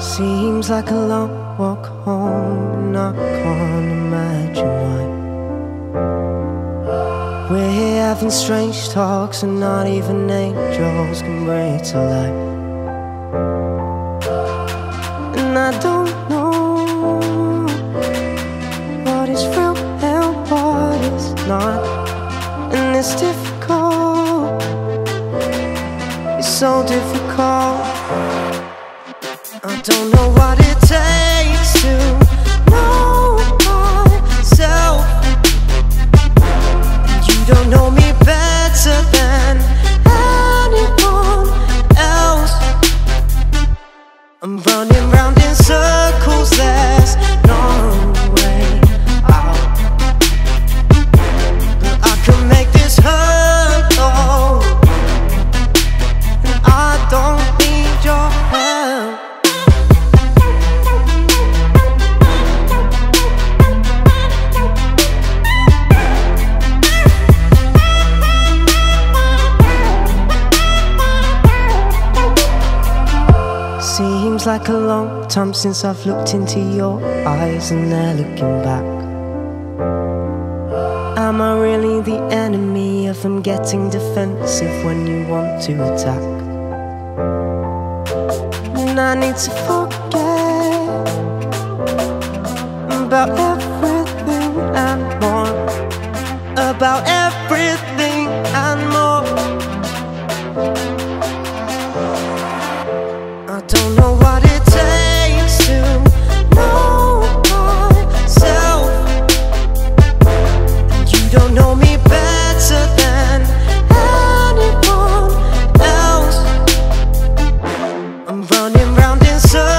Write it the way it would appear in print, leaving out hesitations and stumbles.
Seems like a long walk home, and I can't imagine why. We're here having strange talks, and not even angels can bring it to life. And I don't know what is real and what is not, and it's difficult. It's so difficult. I don't know what it takes to know myself, and you don't know me better than anyone else. I'm running round in circles, there's no way out, but I can make this hurt, though, and I don't need your help. Seems like a long time since I've looked into your eyes, and they're looking back. Am I really the enemy if I'm getting defensive when you want to attack? And I need to forget about everything and more, about everything and more. I don't know what it takes to know myself, and you don't know me better than anyone else. I'm running round in circles.